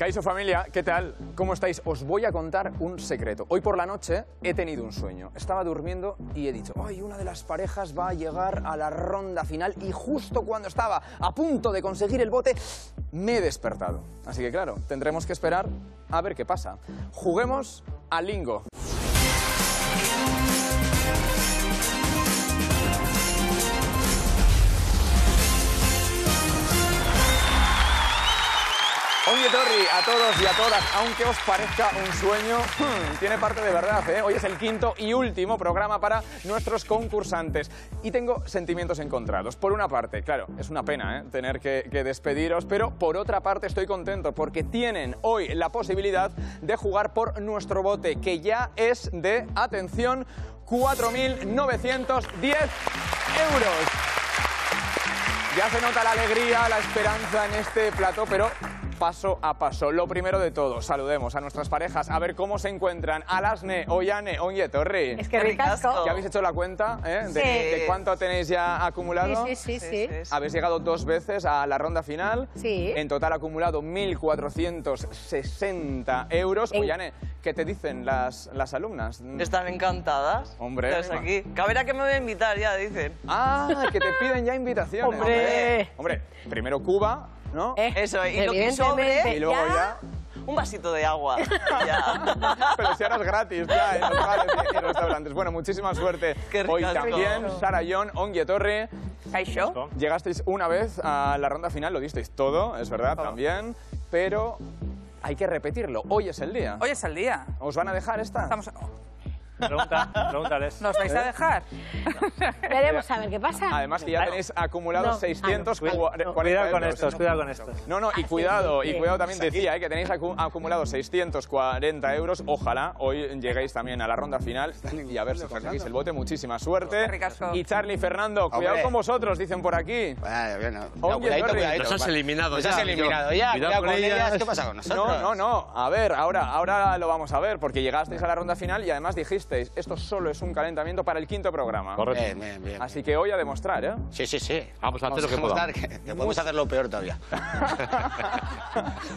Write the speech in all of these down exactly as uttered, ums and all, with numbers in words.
Kaiso familia, ¿qué tal? ¿Cómo estáis? Os voy a contar un secreto. Hoy por la noche he tenido un sueño. Estaba durmiendo y he dicho, ay, una de las parejas va a llegar a la ronda final y justo cuando estaba a punto de conseguir el bote, me he despertado. Así que claro, tendremos que esperar a ver qué pasa. Juguemos a Lingo. Oñetorri, a todos y a todas, aunque os parezca un sueño, tiene parte de verdad, ¿eh? Hoy es el quinto y último programa para nuestros concursantes y tengo sentimientos encontrados. Por una parte, claro, es una pena, ¿eh?, tener que, que despediros, pero por otra parte estoy contento porque tienen hoy la posibilidad de jugar por nuestro bote, que ya es de, atención, cuatro mil novecientos diez euros. Ya se nota la alegría, la esperanza en este plató, pero paso a paso. Lo primero de todo, saludemos a nuestras parejas, a ver cómo se encuentran. Alasne, Oyane, Oñetorri. Es que ricasco. ¿Ya habéis hecho la cuenta, eh? Sí. de, de cuánto tenéis ya acumulado? Sí sí sí, sí, sí, sí. Habéis llegado dos veces a la ronda final. Sí. En total acumulado mil cuatrocientos sesenta euros. En... Oyane, ¿qué te dicen las, las alumnas? Están encantadas. Hombre. Estás aquí. Cabrera que me voy a invitar ya, dicen. Ah, que te piden ya invitaciones. Hombre. Hombre, primero Cuba, ¿no? Eh, Eso, y lo que sobre, y luego ya... ya... un vasito de agua. Ya. Pero si ahora es gratis, ya, en los bares y en los restaurantes. Bueno, muchísima suerte. Hoy también, Sara, Jon, Oñetorri. Kaixo. Llegasteis una vez a la ronda final, lo disteis todo, es verdad, oh. también, pero hay que repetirlo. Hoy es el día. Hoy es el día. ¿Os van a dejar esta? Estamos... Oh. Pregunta, pregúntales. ¿Nos vais a dejar? No. Veremos a ver qué pasa. Además que ya tenéis acumulados no. seiscientos cuarenta euros. Cuidado con estos, cuidado con estos. No, no, y cuidado, y cuidado también decía, ¿eh?, que tenéis acumulados seiscientos cuarenta euros. Ojalá hoy lleguéis también a la ronda final y a ver si conseguís el bote. Muchísima suerte. Y Charlie, Fernando, cuidado Hombre. con vosotros, dicen por aquí. Bueno, bueno. No, cuidadito, cuidadito. Nos has eliminado ya. Nos has eliminado ya. Cuidado con ellas. ¿Qué pasa con nosotros? No, no, no. A ver, ahora, ahora lo vamos a ver, porque llegasteis a la ronda final y además dijisteis, esto solo es un calentamiento para el quinto programa. Correcto. Bien, bien, bien. Así que hoy a demostrar, ¿eh? Sí, sí, sí. Vamos a hacer vamos, lo que podamos. Que, que podemos hacerlo peor todavía.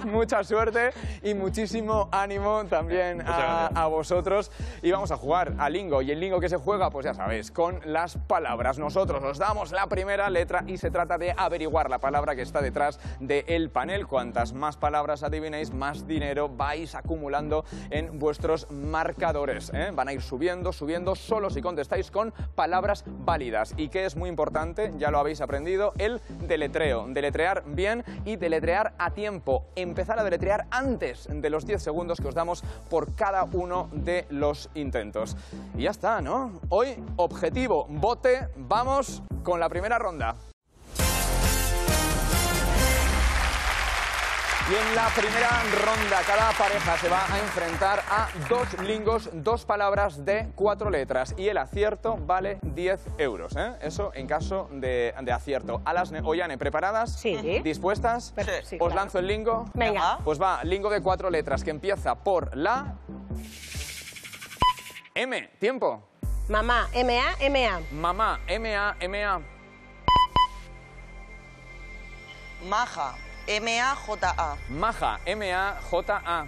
Mucha suerte y muchísimo ánimo también a, a vosotros. Y vamos a jugar a Lingo. Y el Lingo que se juega, pues ya sabéis, con las palabras. Nosotros os damos la primera letra y se trata de averiguar la palabra que está detrás del panel. Cuantas más palabras adivinéis, más dinero vais acumulando en vuestros marcadores, ¿eh? Van a ir subiendo, subiendo, solo si contestáis con palabras válidas. Y que es muy importante, ya lo habéis aprendido, el deletreo. Deletrear bien y deletrear a tiempo. Empezar a deletrear antes de los diez segundos que os damos por cada uno de los intentos. Y ya está, ¿no? Hoy, objetivo, bote, vamos con la primera ronda. Y en la primera ronda, cada pareja se va a enfrentar a dos lingos, dos palabras de cuatro letras. Y el acierto vale diez euros, ¿eh? Eso en caso de, de acierto. Alasne, Oyane, ¿preparadas? Sí. ¿Dispuestas? Pero, sí, ¿Os claro. lanzo el lingo? Venga. Pues va, lingo de cuatro letras, que empieza por la... M, tiempo. Mamá, M A M A. Mamá, M A M A. Maja. M A J A. Maja, M A J A.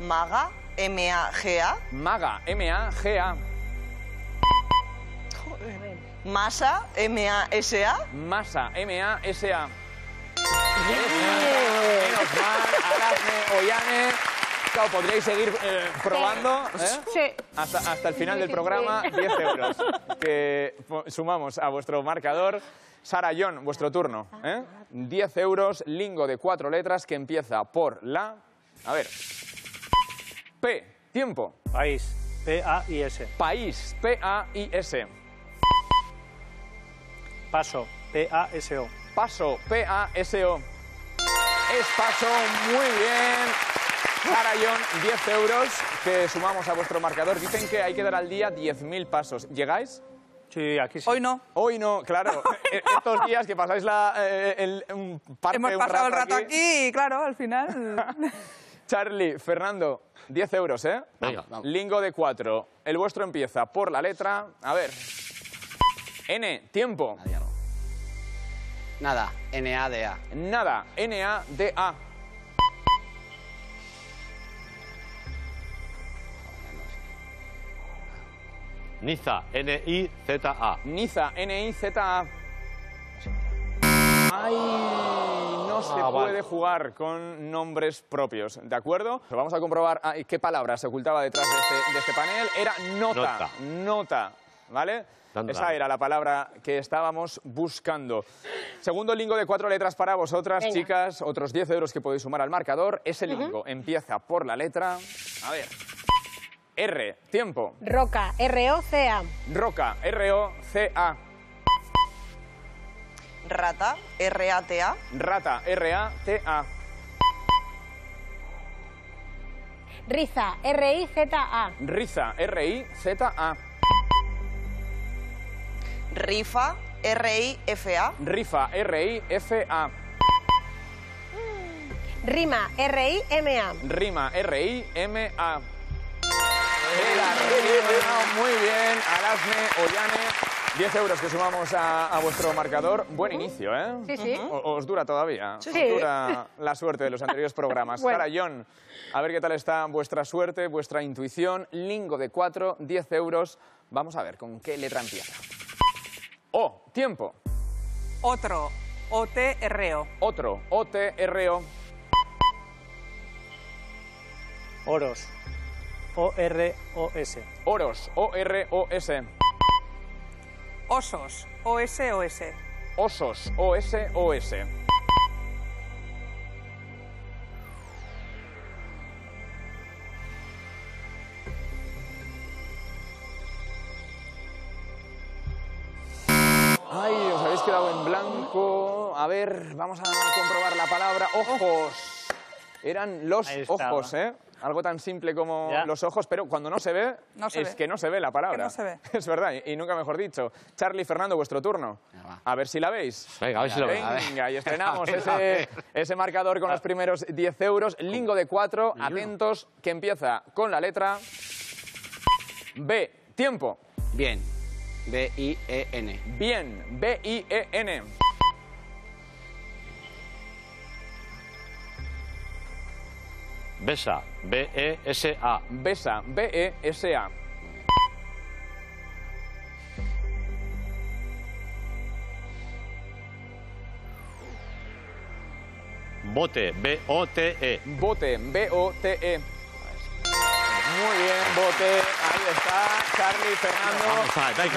Maga, M A G A. Maga, M A G A. Joder. Masa, M A S A. Masa, M A S A. Menos mal, Alasne, Oyane. Claro, podríais seguir eh, probando, ¿eh? Sí. Hasta, hasta el final del programa, sí. diez euros. Que sumamos a vuestro marcador. Sara, Jon, vuestro turno, ¿eh? diez euros, lingo de cuatro letras que empieza por la... A ver... P, tiempo. País, P A I S. País, P A I S. Paso, P A S O. Paso, P A S O. Es paso, muy bien. Sara, Jon, diez euros que sumamos a vuestro marcador. Dicen que hay que dar al día diez mil pasos. ¿Llegáis? Sí, aquí sí. Hoy no. Hoy no, claro. Estos días que pasáis la, eh, el, un parte, Hemos un pasado rato el rato aquí. aquí y claro, al final... Charlie, Fernando, diez euros, ¿eh? Venga, vamos. Lingo de cuatro. El vuestro empieza por la letra... A ver. N, tiempo. Nada, N A D A. Nada, N A D A. Niza, N I Z A. Niza, N I Z A. Ay, no se ah, puede vale. jugar con nombres propios, ¿de acuerdo? Vamos a comprobar ay, qué palabra se ocultaba detrás de este, de este panel. Era nota, nota, nota, ¿vale? Tanta. Esa era la palabra que estábamos buscando. Segundo lingo de cuatro letras para vosotras, venga, chicas. Otros diez euros que podéis sumar al marcador. Ese lingo uh-huh. empieza por la letra... A ver... R, tiempo. Roca, R O C A. Roca, R O C A. Rata, R A T A. Rata, R A T A. Riza, R I Z A. Riza, R I Z A. Rifa, R I F A. Rifa, R I F A. Rima, R I M A. Rima, R I M A. Era rima, muy bien, Alasne, Oyane, diez euros que sumamos a, a vuestro marcador. Buen inicio, ¿eh? Sí, sí. O, os dura todavía, sí. Os dura la suerte de los anteriores programas. Bueno. Sara, Jon, a ver qué tal está vuestra suerte, vuestra intuición. Lingo de cuatro, diez euros. Vamos a ver con qué letra empieza. O, tiempo. Otro, O T R O. Otro, O T R O. Oros. O R O S. Oros, O R O S. Osos, O S O S. Osos, O S O S. Ay, os habéis quedado en blanco. A ver, vamos a comprobar la palabra ojos. Eran los ojos, ¿eh? Algo tan simple como ya. los ojos, pero cuando no se ve, no se es ve. que no se ve la palabra. Que no se ve. Es verdad, y, y nunca mejor dicho. Charlie, Fernando, vuestro turno. A ver si la veis. Venga, a ver si la veis. Venga, y estrenamos ese, ese marcador con los primeros diez euros. Lingo de cuatro, atentos, que empieza con la letra B. Tiempo. Bien. B I E N. Bien. B I E N. Besa, B E S A. Besa, B E S A. Bote, B O T E. Bote, B O T E. Muy bien, bote. Ahí está, Charlie, Fernando.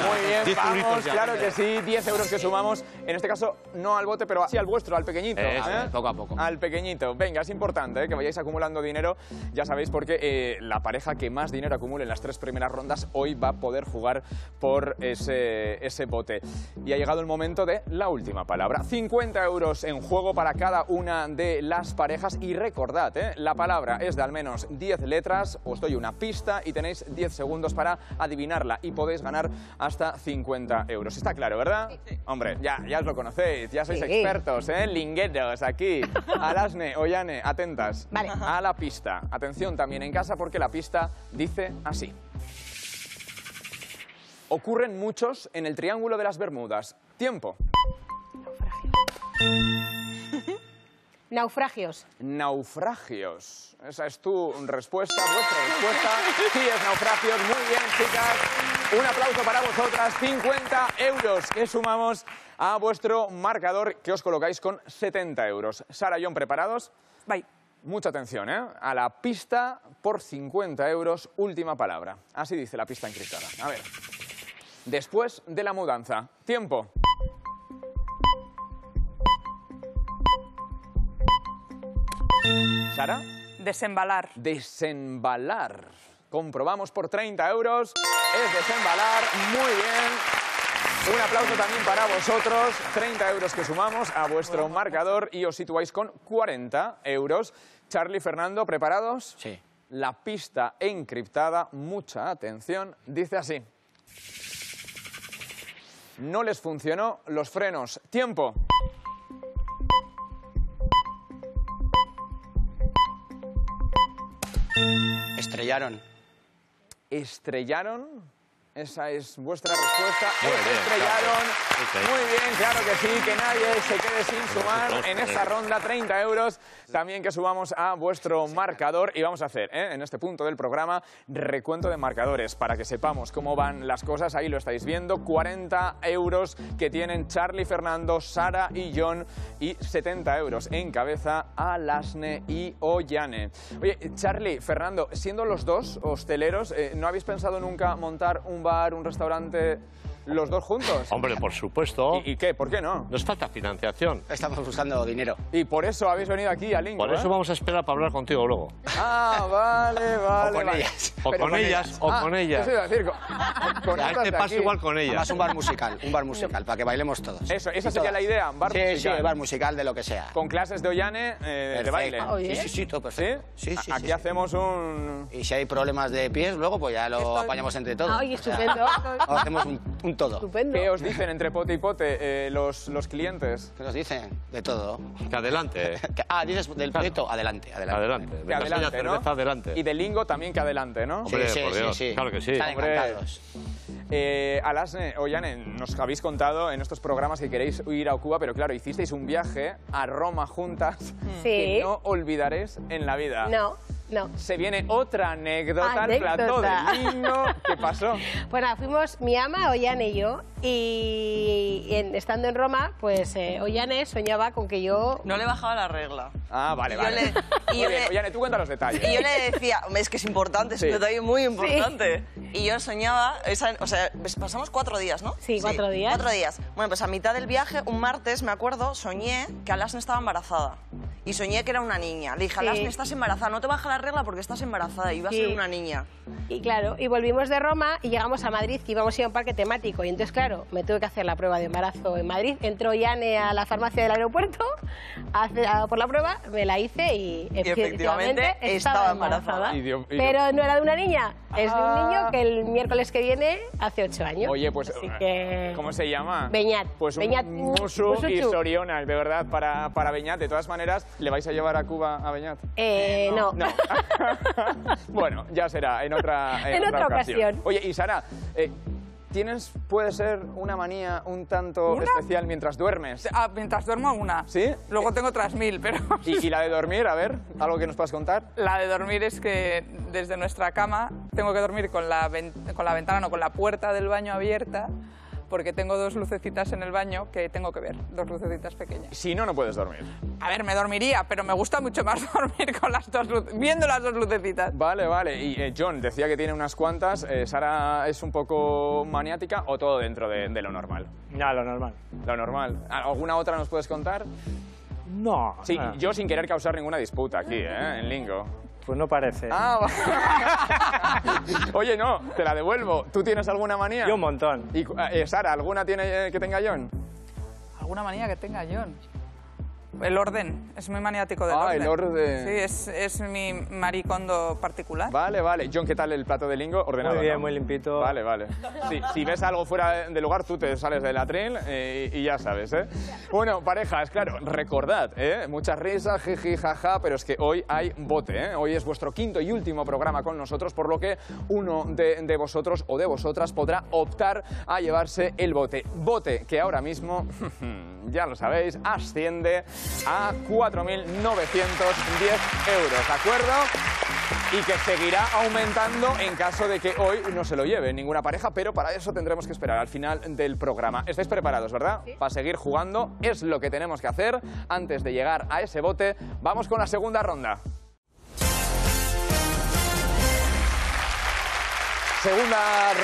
Muy bien, vamos, claro que sí. diez euros que sumamos. En este caso, no al bote, pero sí al vuestro, al pequeñito. Eh, eso, ¿eh? Poco a poco. Al pequeñito. Venga, es importante, ¿eh?, que vayáis acumulando dinero. Ya sabéis por qué eh, la pareja que más dinero acumule en las tres primeras rondas hoy va a poder jugar por ese, ese bote. Y ha llegado el momento de la última palabra. cincuenta euros en juego para cada una de las parejas. Y recordad, ¿eh?, la palabra es de al menos diez letras. Os doy una pista y tenéis diez segundos para adivinarla y podéis ganar hasta cincuenta euros. Está claro, ¿verdad? Sí, sí. Hombre, ya, ya os lo conocéis, ya sois sí. expertos, ¿eh? Lingueros aquí. Alasne, Oyane, atentas vale. a la pista. Atención también en casa porque la pista dice así. Ocurren muchos en el Triángulo de las Bermudas. Tiempo. Naufragio. Naufragios. Naufragios. Esa es tu respuesta, vuestra respuesta. Sí, es naufragios. Muy bien, chicas. Un aplauso para vosotras. cincuenta euros que sumamos a vuestro marcador, que os colocáis con setenta euros. Sara, Jon, ¿preparados? Bye. Mucha atención, ¿eh? A la pista por cincuenta euros, última palabra. Así dice la pista encriptada. A ver. Después de la mudanza. Tiempo. ¿Sara? Desembalar. Desembalar. Comprobamos por treinta euros. Es desembalar. Muy bien. Un aplauso también para vosotros. treinta euros que sumamos a vuestro marcador y os situáis con cuarenta euros. Charlie, Fernando, ¿preparados? Sí. La pista encriptada, mucha atención, dice así. No les funcionó los frenos. Tiempo. Estrellaron. ¿Estrellaron? Esa es vuestra respuesta. Muy bien, estrellaron. Claro. Muy bien, claro que sí. Que nadie se quede sin sumar en esta ronda. treinta euros. También que subamos a vuestro marcador. Y vamos a hacer, ¿eh? en este punto del programa, recuento de marcadores para que sepamos cómo van las cosas. Ahí lo estáis viendo. cuarenta euros que tienen Charlie, Fernando, Sara y Jon. Y setenta euros en cabeza a Alasne y Oyane. Oye, Charlie, Fernando, siendo los dos hosteleros, ¿eh, ¿no habéis pensado nunca montar un bar, un restaurante, los dos juntos? Hombre, por supuesto. ¿Y, ¿Y qué? ¿Por qué no? Nos falta financiación. Estamos buscando dinero. Y por eso habéis venido aquí a Lingo. Por eso ¿eh? vamos a esperar para hablar contigo luego. Ah, vale, vale. O con vale. ellas. O con ellas, o con ellas. Eso iba a decir. Con a este paso igual con ellas. Además, un bar musical, un bar musical, para que bailemos todos. Eso, esa sería la idea, un bar sí, musical. Sí, sí, bar musical de lo que sea. Con clases de Oyane, eh, de baile. Oh, yeah. Sí, sí, sí, todo perfecto. ¿Sí? Sí, sí, aquí sí, hacemos sí. un... Y si hay problemas de pies, luego pues ya lo Esto... apañamos entre todos. Ay, estupendo. O hacemos un... un todo. Estupendo. ¿Qué os dicen entre pote y pote eh, los, los clientes? ¿Qué nos dicen? De todo. Que adelante. Ah, dices del claro. proyecto, adelante, adelante. Adelante. Que adelante, ¿no? Adelante. Y de Lingo también que adelante, ¿no? Hombre, sí, por sí, Dios. sí, sí. Claro que sí. Están encantados. Eh, Alasne, Oyane, nos habéis contado en estos programas que queréis ir a Cuba, pero claro, hicisteis un viaje a Roma juntas sí. que no olvidaréis en la vida. No. No. Se viene otra anécdota, al plató del Lingo. ¿Qué pasó? Bueno, fuimos mi ama, Oyane y yo, y en, estando en Roma, pues eh, Oyane soñaba con que yo... No le bajaba la regla. Ah, vale, vale. Yo le, y yo bien, le, Oyane, tú cuenta los detalles. Y yo le decía, es que es importante, sí. es un detalle muy importante. Sí. Y yo soñaba, esa, o sea, pasamos cuatro días, ¿no? Sí, cuatro sí, días. Cuatro días. Bueno, pues a mitad del viaje, un martes, me acuerdo, soñé que Alasne estaba embarazada. Y soñé que era una niña. Le dije, Alasne, sí. estás embarazada, no te baja la regla porque estás embarazada y vas sí. a ser una niña. Y claro, y volvimos de Roma y llegamos a Madrid, que íbamos a ir a un parque temático. Y entonces, claro, me tuve que hacer la prueba de embarazo en Madrid. Entró Oyane a la farmacia del aeropuerto a hacer, a, por la prueba, me la hice y, y efectivamente, efectivamente estaba embarazada. Y dio, y pero no era de una niña, ah. es de un niño que el miércoles que viene hace ocho años. Oye, pues, Así que... ¿cómo se llama? Beñat. Pues un Beñat, musu y sorionas, de verdad, para, para Beñat. De todas maneras, ¿le vais a llevar a Cuba a Beñat? Eh, no. no. no. Bueno, ya será, en otra, en en otra, otra ocasión. ocasión. Oye, y Sara, eh, ¿tienes, puede ser, una manía un tanto ¿Una? especial mientras duermes? Ah, mientras duermo una. ¿Sí? Luego tengo otras mil, pero... ¿Y, ¿Y la de dormir? A ver, ¿algo que nos puedas contar? La de dormir es que desde nuestra cama tengo que dormir con la, con la ventana, no, con la puerta del baño abierta, porque tengo dos lucecitas en el baño que tengo que ver, dos lucecitas pequeñas. Si no, no puedes dormir. A ver, me dormiría, pero me gusta mucho más dormir con las dos viendo las dos lucecitas. Vale, vale. Y eh, Jon decía que tiene unas cuantas. Eh, ¿Sara es un poco maniática o todo dentro de, de lo normal? No, lo normal. Lo normal. ¿Alguna otra nos puedes contar? No. Sí, no. Yo sin querer causar ninguna disputa aquí, ¿eh? en Lingo. Pues no parece. Ah, Oye, no, te la devuelvo. ¿Tú tienes alguna manía? Yo un montón. ¿Y eh, Sara, alguna tiene eh, que tenga Jon? ¿Alguna manía que tenga Jon? El orden, es muy maniático del ah, orden. Ah, el orden. Sí, es, es mi Marie Kondo particular. Vale, vale. Jon, ¿qué tal el plato de Lingo? Ordenado, Muy bien, ¿no? muy limpito. Vale, vale. Sí, si ves algo fuera de lugar, tú te sales del atril eh, y ya sabes, ¿eh? Bueno, parejas, claro, recordad, ¿eh? Muchas risas, jiji, jaja, pero es que hoy hay bote, ¿eh? Hoy es vuestro quinto y último programa con nosotros, por lo que uno de, de vosotros o de vosotras podrá optar a llevarse el bote. Bote que ahora mismo, ya lo sabéis, asciende a cuatro mil novecientos diez euros, ¿de acuerdo? Y que seguirá aumentando en caso de que hoy no se lo lleve ninguna pareja, pero para eso tendremos que esperar al final del programa. ¿Estáis preparados, verdad? Sí. Para seguir jugando es lo que tenemos que hacer. Antes de llegar a ese bote, vamos con la segunda ronda. Segunda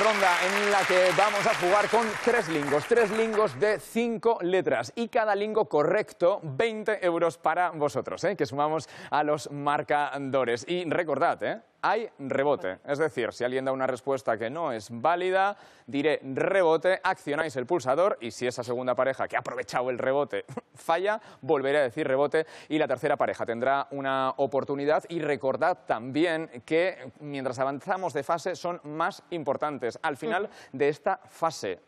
ronda en la que vamos a jugar con tres lingos, tres lingos de cinco letras y cada lingo correcto veinte euros para vosotros, ¿eh? que sumamos a los marcadores. Y recordad, ¿eh? hay rebote, es decir, si alguien da una respuesta que no es válida, diré rebote, accionáis el pulsador y si esa segunda pareja que ha aprovechado el rebote falla, volveré a decir rebote y la tercera pareja tendrá una oportunidad. Y recordad también que mientras avanzamos de fase son más importantes. Al final de esta fase,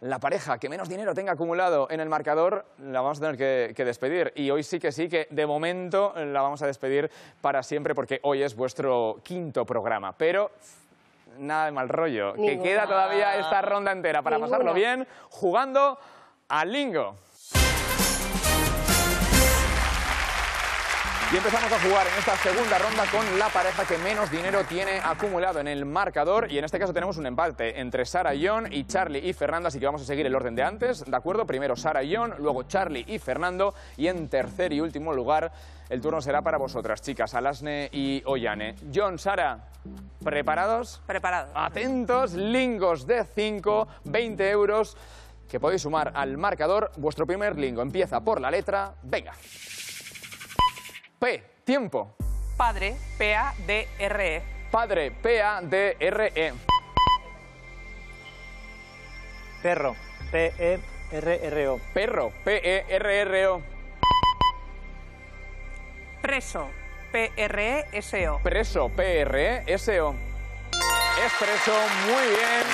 la pareja que menos dinero tenga acumulado en el marcador la vamos a tener que, que despedir y hoy sí que sí que de momento la vamos a despedir para siempre porque hoy es vuestro quinto programa, pero nada de mal rollo. Ninguna. Que queda todavía esta ronda entera para Ninguna. pasarlo bien jugando al Lingo. Y empezamos a jugar en esta segunda ronda con la pareja que menos dinero tiene acumulado en el marcador. Y en este caso tenemos un empate entre Sara y Jon y Charlie y Fernando. Así que vamos a seguir el orden de antes, ¿de acuerdo? Primero Sara y Jon, luego Charlie y Fernando. Y en tercer y último lugar el turno será para vosotras, chicas, Alasne y Oyane. Jon, Sara, ¿preparados? Preparados. Atentos, Lingos de cinco, veinte euros que podéis sumar al marcador. Vuestro primer Lingo empieza por la letra, venga. P, tiempo. Padre, P A D R E. Padre, P A D R E. Perro, P E R R O. Perro, P E R R O. Preso, P R E S O. Preso, P R E S O. Es preso, muy bien.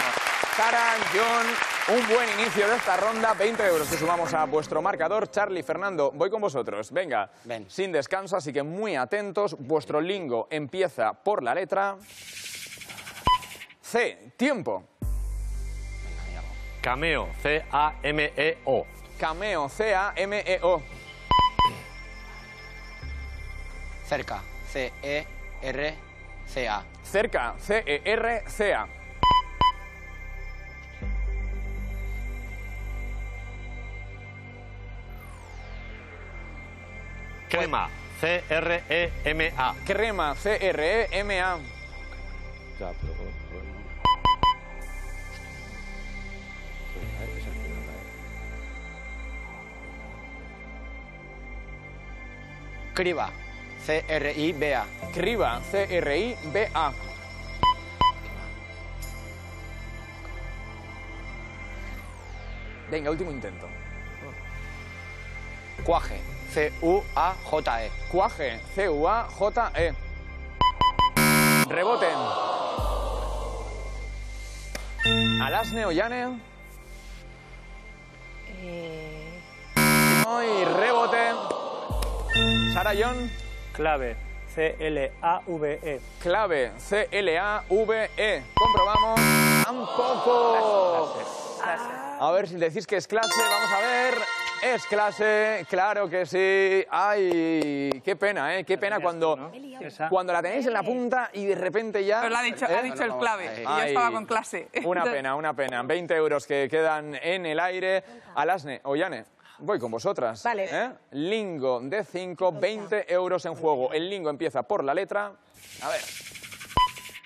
Sara, Jon, un buen inicio de esta ronda. veinte euros que sumamos a vuestro marcador. Charlie, Fernando, voy con vosotros. Venga, Ven. sin descanso, así que muy atentos. Vuestro Lingo empieza por la letra C, tiempo. Cameo, C A M E O. Cameo, C A M E O. Cerca, C E R C A. Cerca, C E R C A. Crema, C R E M A. Crema, C R E M A. Criba, C R I B A. Criba, C R I B A. Venga, último intento. Cuaje, C U A J E. Cuaje, C U A J E. Reboten. Alasne, Oyane. Eh... Y rebote. Sara, Jon. Clave, C L A V E. Clave, C L A V E. Comprobamos. Tampoco. Clase, clase, clase. A ver si decís que es clase. Vamos a ver... Es clase, claro que sí. Ay, qué pena, ¿eh? Qué pena cuando, ¿no? cuando la tenéis en la punta y de repente ya... Pero lo ha dicho, ¿eh? ha dicho no, no, el clave. Ay, yo estaba con clase. Una pena, una pena. veinte euros que quedan en el aire. Alasne, Oyane, voy con vosotras. Vale. ¿eh? Lingo de cinco, veinte euros en juego. El Lingo empieza por la letra... A ver.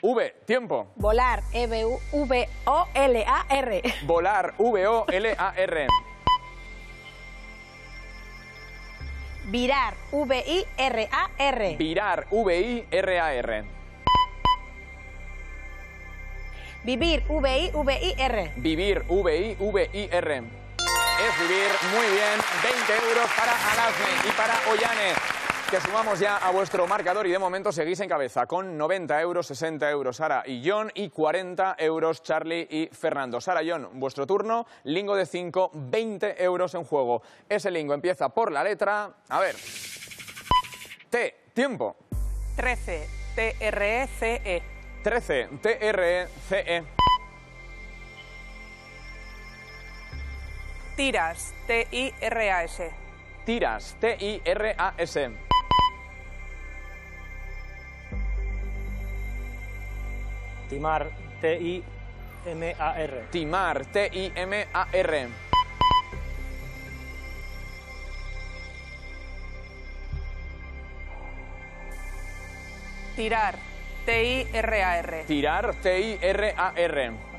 V, tiempo. Volar, E V O L A R. Volar, V O L A R. Virar, V I R A R. Virar, V I R A R. Vivir, V I V I R. Vivir, V I V I R. Es vivir, muy bien. veinte euros para Alasne y para Oyane, que sumamos ya a vuestro marcador y de momento seguís en cabeza con noventa euros, sesenta euros Sara y Jon y cuarenta euros Charlie y Fernando. Sara, Jon, vuestro turno, Lingo de cinco, veinte euros en juego. Ese Lingo empieza por la letra, a ver, T, tiempo. trece, T R E C E. trece, T R E C E. Tiras, T I R A S. Tiras, T I R A S. Timar, T I M A R. Timar, T I M A R. Tirar, T I R A R. Tirar, T I R A R.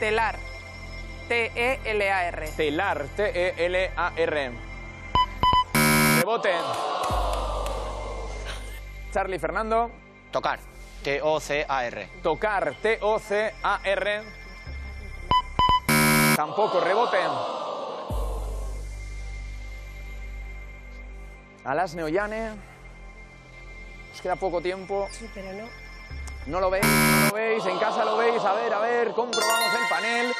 Telar, T E L A R. Telar, T E L A R. Rebote. Charlie, Fernando. Tocar, T O C A R. Tocar, T O C A R. Tampoco, rebote. Alasne, Oyane. Os queda poco tiempo. Sí, pero no. No lo veis, no lo veis, en casa lo veis. A ver, a ver, comprobamos el panel.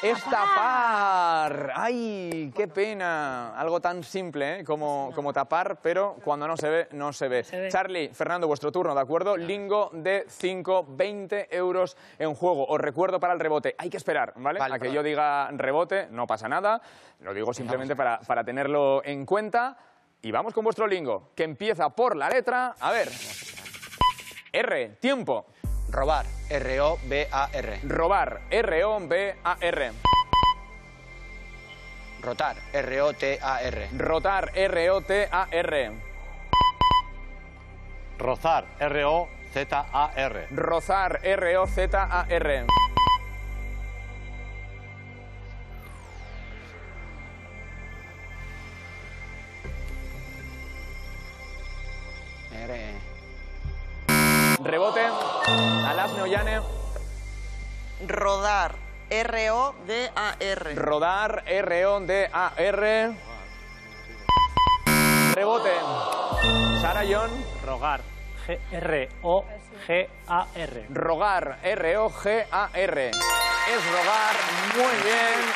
Es tapar. ¡Ay, qué pena! Algo tan simple, ¿eh? como, como tapar, pero cuando no se ve, no se ve. Se ve. Charlie, Fernando, vuestro turno, ¿de acuerdo? Lingo de cinco, veinte euros en juego. Os recuerdo para el rebote. Hay que esperar, ¿vale? vale a perdón. que yo diga rebote, no pasa nada. Lo digo simplemente para, para tenerlo en cuenta. Y vamos con vuestro lingo, que empieza por la letra... A ver... R, tiempo. Robar, erre o be a erre. Robar, erre o be a erre. Rotar, erre o te a erre. Rotar, erre o te a erre. Rozar, erre o zeta a erre. Rozar, erre o zeta a erre. Rebote, Alasne, Oyane. Rodar, erre o de a erre. Rodar, erre o de a erre. Rebote, Sara, Jon. Rogar, erre o ge a erre. Rogar, erre o ge a erre. Es rogar, muy bien.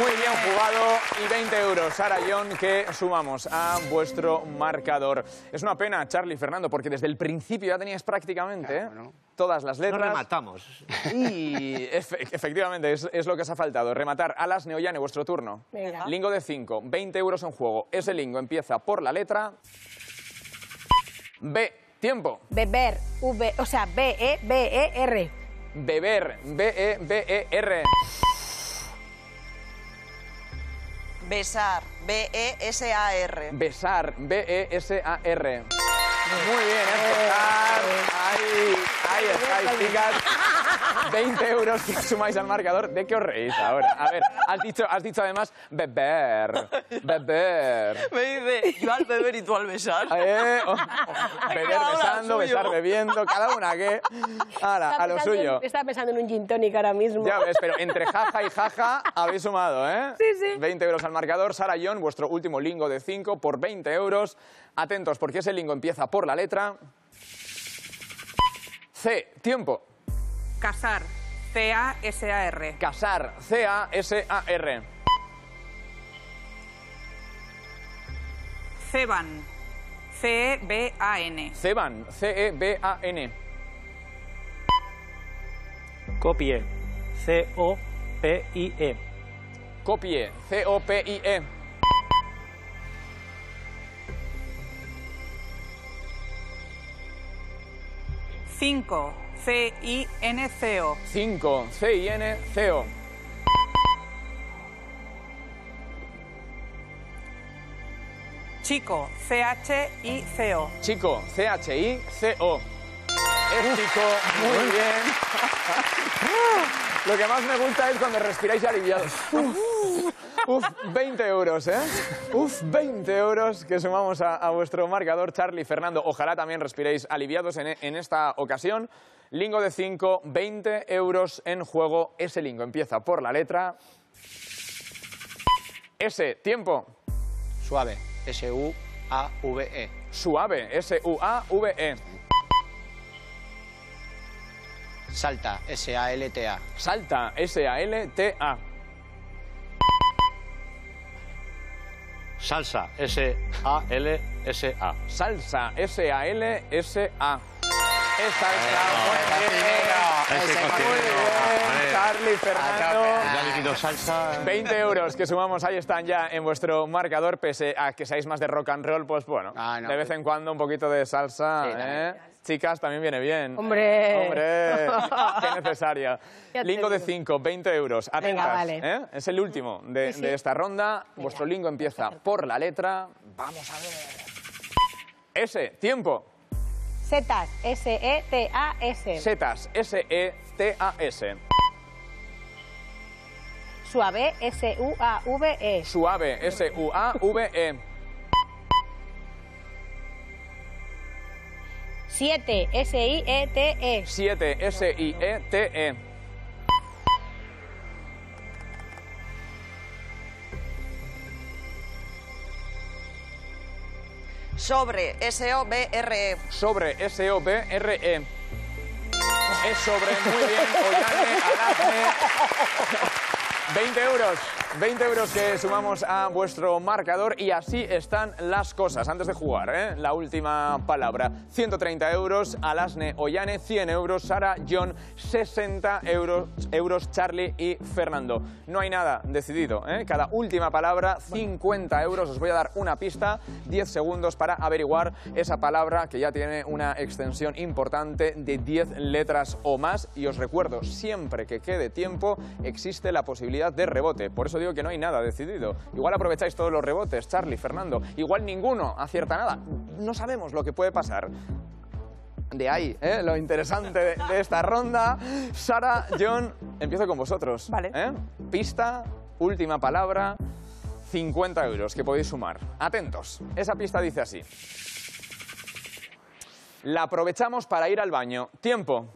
Muy bien jugado y veinte euros, Sara, Jon, que sumamos a vuestro marcador. Es una pena, Charlie, Fernando, porque desde el principio ya teníais prácticamente claro, ¿no? todas las letras. No rematamos. Y efe efectivamente es, es lo que os ha faltado, rematar. Alasne, Oyane, vuestro turno. Venga. Lingo de cinco, veinte euros en juego. Ese lingo empieza por la letra... B, tiempo. Beber, V, o sea, be e be e erre. Beber, be e be e erre. Besar, be e ese a erre. Besar, be e ese a erre. Muy bien, escojar. Ahí, ahí estáis, chicas. veinte euros que sumáis al marcador. ¿De qué os reís ahora? A ver, has dicho, has dicho además beber. Beber. Me dice, yo al beber y tú al besar. Eh, oh, beber besando, besar bebiendo, cada una que... Ahora, a lo suyo. Estaba pensando en un gin tonic ahora mismo. Ya ves, pero entre jaja y jaja habéis sumado, ¿eh? Sí, sí. veinte euros al marcador. Sara, Jon, vuestro último lingo de cinco por veinte euros. Atentos, porque ese lingo empieza por la letra... C, tiempo. Casar, ce a ese a erre. Casar, ce a ese a erre. Ceban, ce e be a ene. Ceban, ce e be a ene. Copie, ce o pe i e. Copie, ce o pe i e. Cinco, ce i ene ce o. Cinco, ce i ene ce o. Chico, ce hache i ce o. Chico, ce hache i ce o. Es chico, muy bien. Lo que más me gusta es cuando respiráis aliviados. Uf, uf, veinte euros, ¿eh? Uf, veinte euros que sumamos a, a vuestro marcador, Charlie, Fernando. Ojalá también respiréis aliviados en, en esta ocasión. Lingo de cinco, veinte euros en juego. Ese lingo empieza por la letra... S, tiempo. Suave, ese u a ve e. Suave, ese u a ve e. Salta, ese a ele te a. Salta, ese a ele te a. Salsa, ese a ele ese a. Salsa, ese a ele ese a. Esa está muy bien. Muy bien, Charlie, Fernando. Salsa. veinte euros que sumamos, ahí están ya en vuestro marcador, pese a que seáis más de rock and roll, pues bueno, ah, no, de vez en cuando un poquito de salsa, sí, ¿eh? Chicas, también viene bien. ¡Hombre! ¡Hombre! ¡Qué necesaria! Lingo de cinco, veinte euros. Atentas, venga, vale. ¿eh? Es el último de, sí, sí. de esta ronda. Venga. Vuestro lingo empieza por la letra... Vamos a ver... S, tiempo. Setas, ese e te a ese. Setas, ese e te a ese. Suave, ese u a ve e. Suave, ese u a ve e. Siete, ese i e te e. Siete, ese i e te e. Sobre, ese o be erre e. Sobre, ese o be erre e. Es sobre, muy bien, Oyane, Alasne. veinte euros. veinte euros que sumamos a vuestro marcador y así están las cosas. Antes de jugar, ¿eh? La última palabra. ciento treinta euros, Alasne, Oyane, cien euros, Sara, Jon, sesenta euros, euros Charlie y Fernando. No hay nada decidido, ¿eh? Cada última palabra, cincuenta euros. Os voy a dar una pista, diez segundos para averiguar esa palabra que ya tiene una extensión importante de diez letras o más. Y os recuerdo, siempre que quede tiempo, existe la posibilidad de rebote. Por eso digo que no hay nada decidido. Igual aprovecháis todos los rebotes, Charlie, Fernando. Igual ninguno acierta nada. No sabemos lo que puede pasar. De ahí, ¿eh? Lo interesante de, de esta ronda. Sara, Jon, empiezo con vosotros. Vale. ¿Eh? Pista, última palabra, cincuenta euros que podéis sumar. Atentos. Esa pista dice así. La aprovechamos para ir al baño. Tiempo.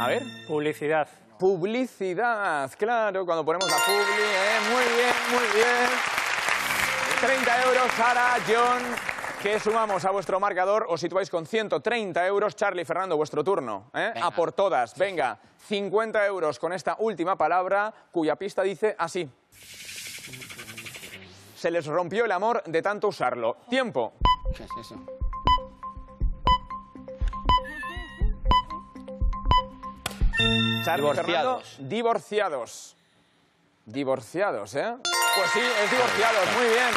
A ver. Publicidad. Publicidad, claro, cuando ponemos la publi, ¿eh? Muy bien, muy bien. treinta euros, Sara, Jon, que sumamos a vuestro marcador. Os situáis con ciento treinta euros. Charlie, Fernando, vuestro turno, ¿eh? A por todas, venga. cincuenta euros con esta última palabra, cuya pista dice así. Se les rompió el amor de tanto usarlo. Tiempo. ¿Qué es eso? Charlie, divorciados. Fernando, divorciados. Divorciados, ¿eh? Pues sí, es divorciados, muy bien.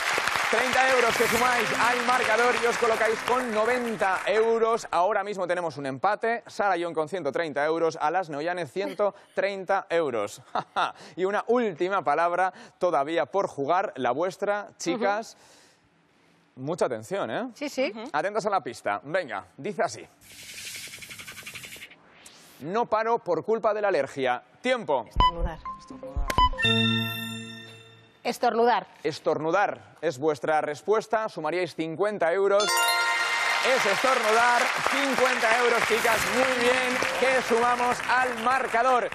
treinta euros que sumáis al marcador y os colocáis con noventa euros. Ahora mismo tenemos un empate. Sara, Jon con ciento treinta euros. Alasne, Oyane, ciento treinta euros. Y una última palabra todavía por jugar, la vuestra, chicas. Uh-huh. Mucha atención, ¿eh? Sí, sí. Uh-huh. Atentas a la pista. Venga, dice así. No paro por culpa de la alergia. Tiempo. Estornudar. Estornudar. Estornudar es vuestra respuesta. Sumaríais cincuenta euros. Es estornudar. cincuenta euros, chicas. Muy bien. Que sumamos al marcador.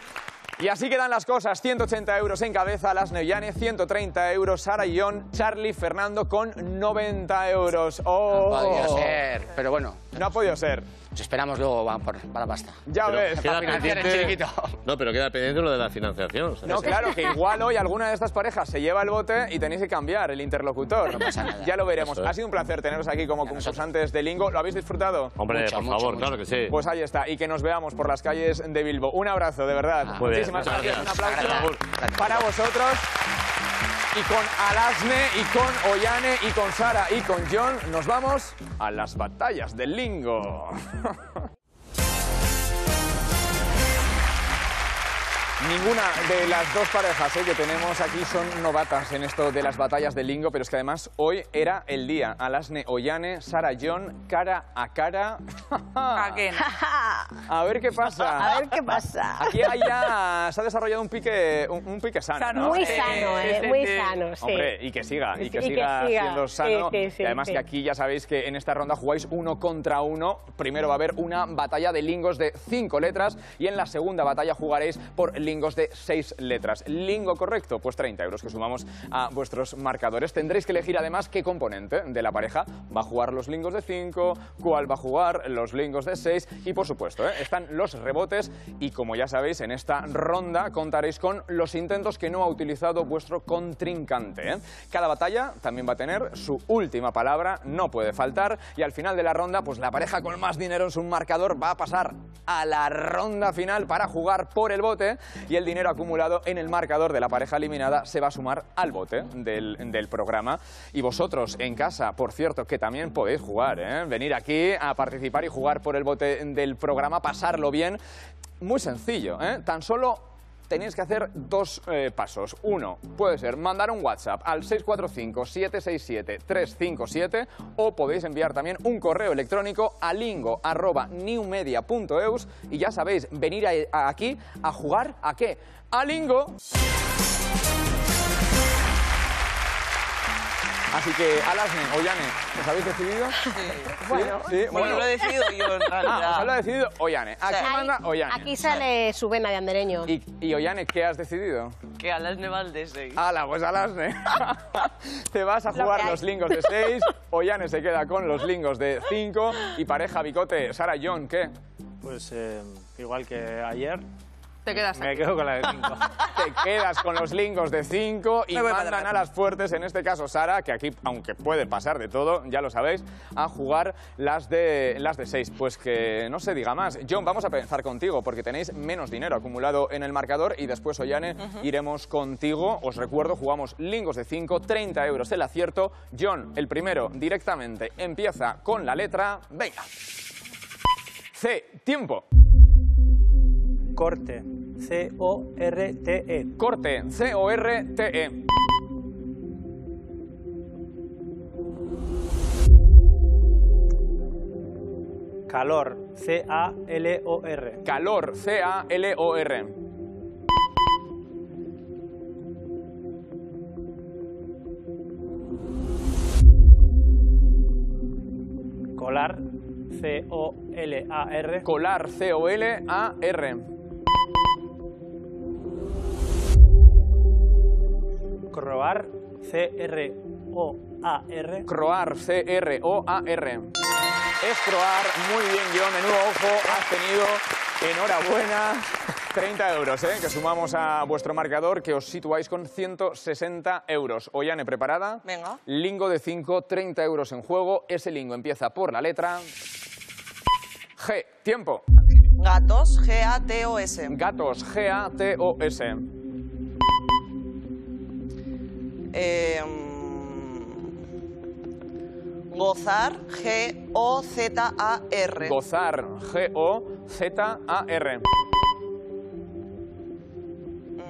Y así quedan las cosas. ciento ochenta euros en cabeza, Alasne, Oyane, ciento treinta euros, Sara, Jon, Charlie, Fernando con noventa euros. ¡Oh! No ha podido ser, pero bueno. No ha podido ser. Nos esperamos luego van por, para pasta. Ya pero ves. Queda pendiente, no, pero queda pendiente lo de la financiación. ¿Sabes? No, claro, que igual hoy alguna de estas parejas se lleva el bote y tenéis que cambiar el interlocutor. No pasa nada. Ya lo veremos. Eso, ¿eh? Ha sido un placer teneros aquí como concursantes de Lingo. ¿Lo habéis disfrutado? Hombre, mucho, por mucho, favor, mucho. Claro que sí. Pues ahí está. Y que nos veamos por las calles de Bilbo. Un abrazo, de verdad. Ah, muchísimas gracias. gracias. Un aplauso gracias. para vosotros. Y con Alasne, y con Oyane, y con Sara, y con Jon, nos vamos a las batallas del Lingo. Ninguna de las dos parejas, ¿eh?, que tenemos aquí son novatas en esto de las batallas del Lingo, pero es que además hoy era el día. Alasne, Oyane, Sara, Jon, cara a cara. ¿A qué? A ver qué pasa. A ver qué pasa. Aquí allá se ha desarrollado un pique, un, un pique sano, sano, ¿no? Muy sí, sano, eh, sí, muy sí. sano, sí. Hombre, y que siga, y que, y siga, que siga siendo sano. Sí, sí, sí, y además sí. que aquí ya sabéis que en esta ronda jugáis uno contra uno. Primero va a haber una batalla de lingos de cinco letras y en la segunda batalla jugaréis por lingos de seis letras. Lingo correcto, pues treinta euros que sumamos a vuestros marcadores. Tendréis que elegir además qué componente de la pareja va a jugar los lingos de cinco, cuál va a jugar los lingos de seis y por supuesto, ¿eh?, están los rebotes y como ya sabéis en esta ronda contaréis con los intentos que no ha utilizado vuestro contrincante, ¿eh? Cada batalla también va a tener su última palabra, no puede faltar y al final de la ronda pues la pareja con más dinero en su marcador va a pasar a la ronda final para jugar por el bote. Y el dinero acumulado en el marcador de la pareja eliminada se va a sumar al bote del, del programa. Y vosotros en casa, por cierto, que también podéis jugar, ¿eh? Venir aquí a participar y jugar por el bote del programa, pasarlo bien. Muy sencillo, ¿eh? Tan solo tenéis que hacer dos eh, pasos. Uno, puede ser mandar un WhatsApp al seis cuatro cinco, siete seis siete, tres cinco siete o podéis enviar también un correo electrónico a lingo arroba newmedia punto eus y ya sabéis, venir a, a aquí a jugar ¿a qué? ¡A Lingo! Así que, Alasne, Oyane, ¿os habéis decidido? Sí. ¿Sí? Bueno, ¿sí? Bueno, bueno, lo he decidido yo en realidad. Ah, os lo ha decidido Oyane. Aquí o sea, manda Oyane. Aquí sale su vena de andereño. ¿Y, y Oyane, qué has decidido? Que Alasne va al de seis. ¡Hala, pues Alasne! Te vas a jugar lo los lingos de seis, Oyane se queda con los lingos de cinco y pareja bicote, Sara, Jon, ¿qué? Pues eh, igual que ayer. Te quedas Me aquí. quedo con la de cinco. Te quedas con los lingos de cinco y mandan a las fuertes, en este caso Sara, que aquí, aunque puede pasar de todo, ya lo sabéis, a jugar las de las de seis. Pues que no se diga más. Jon, vamos a pensar contigo, porque tenéis menos dinero acumulado en el marcador y después, Oyane, uh-huh. iremos contigo. Os recuerdo, jugamos lingos de cinco, treinta euros el acierto. Jon, el primero, directamente, empieza con la letra... Venga. C, tiempo. Corte, C O R T E. Corte, C O R T E. Calor, C A L O R. Calor, C A L O R. Colar, C O L A R. Colar, C O L A R. Croar, C R O A R. Croar, C R O A R. Es croar. Muy bien, Jon. Menudo ojo has tenido. Enhorabuena. treinta euros, ¿eh? Que sumamos a vuestro marcador, que os situáis con ciento sesenta euros. Oyane, ¿preparada? Venga. Lingo de cinco, treinta euros en juego. Ese lingo empieza por la letra... G. Tiempo. Gatos, G A T O S. Gatos, G A T O S. Eh, gozar, G O Z A R. Gozar, G O Z A R. Mm.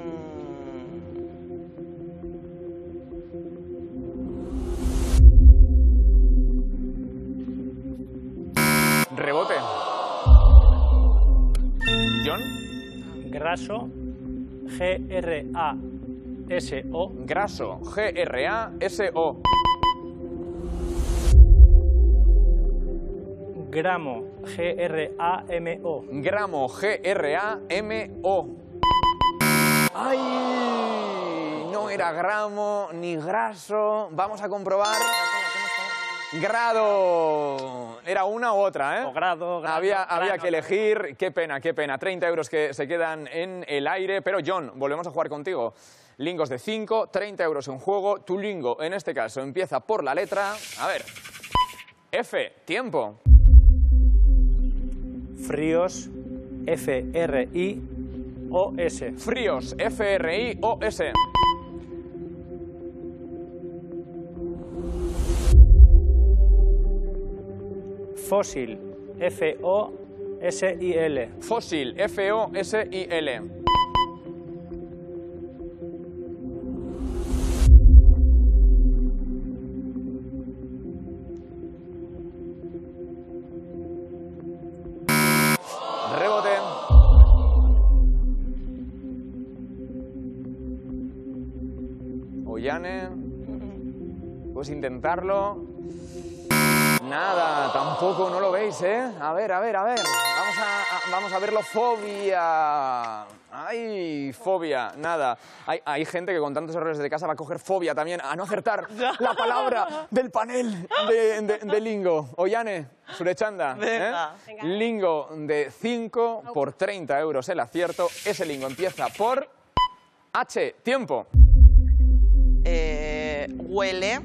Rebote. Jon. Graso, G R A. S O. Graso, G R A S O. Gramo, G R A M O. Gramo, G R A M O. ¡Ay! No era gramo ni graso. Vamos a comprobar. Grado. Era una u otra, ¿eh? O grado, grado. Había, grano, había que elegir. Qué pena, qué pena. treinta euros que se quedan en el aire. Pero, Jon, volvemos a jugar contigo. Lingos de cinco, treinta euros en juego. Tu lingo, en este caso, empieza por la letra... A ver... F, tiempo. Fríos, F R I O S. Fríos, F R I O S. Fósil, F O S I L. Fósil, F O S I L. Pues intentarlo. Nada, tampoco, no lo veis, ¿eh? A ver, a ver, a ver. Vamos a, a, vamos a verlo. Fobia. Ay, fobia, nada. Hay, hay gente que con tantos errores de casa va a coger fobia también a no acertar la palabra del panel de, de, de lingo. Oyane, Surechanda, ¿eh? Lingo de cinco por treinta euros el acierto. Ese lingo empieza por H, tiempo. Eh, huele,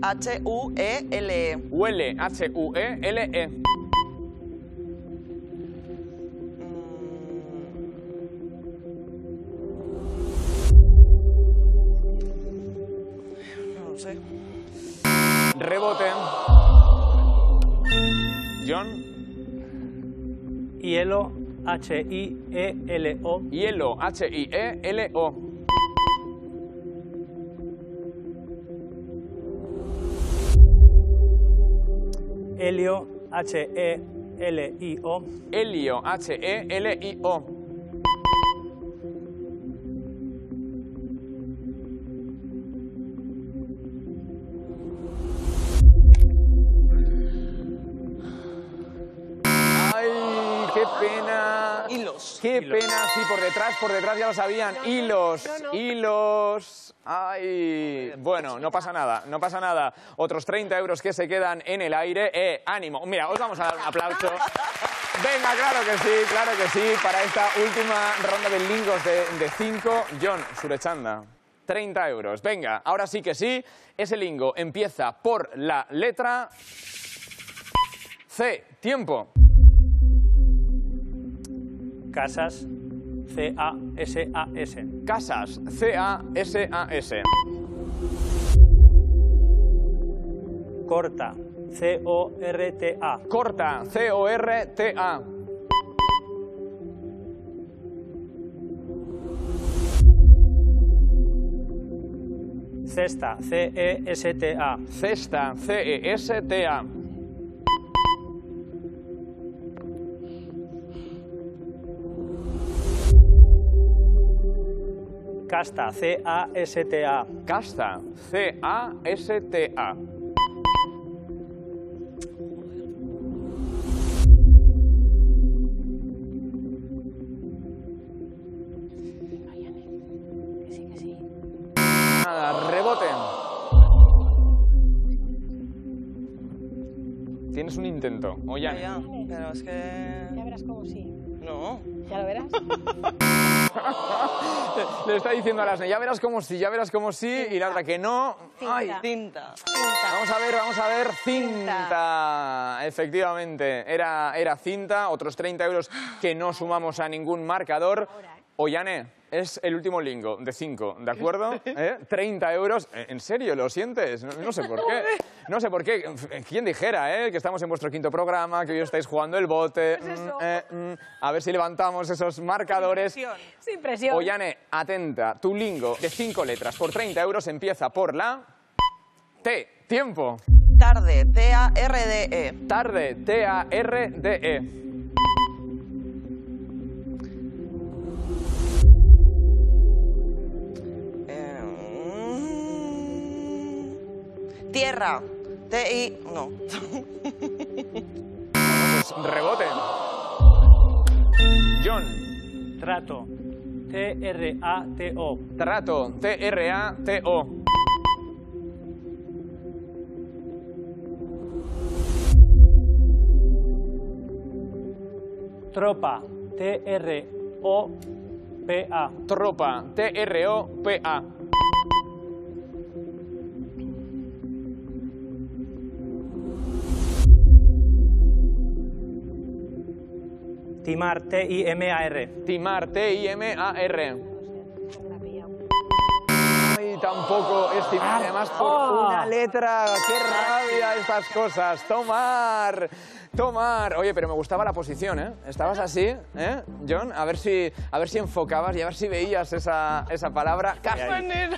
H U E L E. Huele, H U E L E. No lo sé. Rebote. Jon. Hielo, H I E L O. Hielo, H I E L O. Helio, H E L I O. Helio, H E L I O. ¡Ay, qué pena! Hilos. ¡Qué hilos. Pena! Sí, por detrás, por detrás ya lo sabían. No, hilos, no, no. hilos... Ay, bueno, no pasa nada, no pasa nada. Otros treinta euros que se quedan en el aire. Eh, ánimo. Mira, os vamos a dar un aplauso. Venga, claro que sí, claro que sí. Para esta última ronda de lingos de cinco, Jon, Surechanda, treinta euros. Venga, ahora sí que sí. Ese lingo empieza por la letra C. Tiempo. Casas, C A S A S. Casas, C A S A S. Corta, C O R T A. Corta, C O R T A. Cesta, C E S T A. Cesta, C E S T A. Casta, C A S T A. Casta, C A S T A. Tienes un intento, Oyane. Ya, pero es que... Ya verás cómo sí. No. ¿Ya lo verás? Le está diciendo a Alasne, ya verás cómo sí, ya verás cómo sí, cinta. Y la otra que no... Cinta. Ay, tinta. Cinta. Vamos a ver, vamos a ver, cinta. cinta. Efectivamente, era, era cinta, otros treinta euros que no sumamos a ningún marcador. Ahora, ¿eh? Oyane, es el último lingo de cinco, ¿de acuerdo? ¿Eh? treinta euros. ¿En serio? ¿Lo sientes? No, no sé por qué. No sé por qué. ¿Quién dijera, eh? Que estamos en vuestro quinto programa, que hoy estáis jugando el bote. Pues eso. Mm, eh, mm. A ver si levantamos esos marcadores. Sin presión. Sin presión. Oyane, atenta. Tu lingo de cinco letras por treinta euros empieza por la T. Tiempo. Tarde. T A R D E. Tarde. T A R D E. Tierra, T I... no. Pues rebote. Jon. Trato, T R A T O. Trato, T R A T O. Tropa, T R O P A. Tropa, T R O P A. Timar, T I M A R. Timar, T I M A R. Ay, tampoco es timar, además por una letra. ¡Qué rabia estas cosas! ¡Tomar! ¡Tomar! Oye, pero me gustaba la posición, ¿eh? Estabas así, ¿eh, Jon? A ver si, a ver si enfocabas y a ver si veías esa, esa palabra. ¡Casi!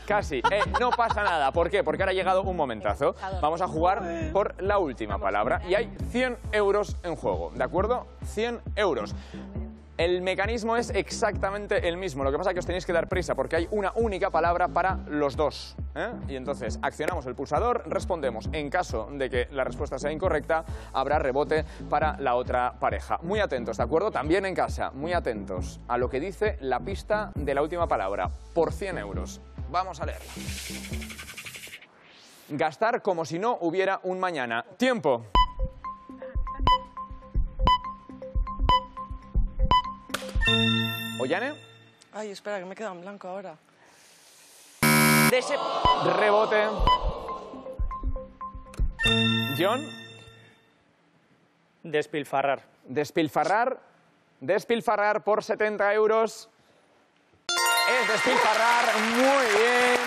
¡Casi! Eh, no pasa nada. ¿Por qué? Porque ahora ha llegado un momentazo. Vamos a jugar por la última palabra y hay cien euros en juego, ¿de acuerdo? cien euros. El mecanismo es exactamente el mismo, lo que pasa es que os tenéis que dar prisa porque hay una única palabra para los dos, ¿eh? Y entonces accionamos el pulsador, respondemos. En caso de que la respuesta sea incorrecta, habrá rebote para la otra pareja. Muy atentos, ¿de acuerdo? También en casa, muy atentos a lo que dice la pista de la última palabra, por cien euros. Vamos a leerla. Gastar como si no hubiera un mañana. Tiempo. ¿Oyane? Ay, espera, que me he quedado en blanco ahora. De ese... Rebote. Jon. Despilfarrar. Despilfarrar. Despilfarrar por setenta euros. Es despilfarrar. Muy bien.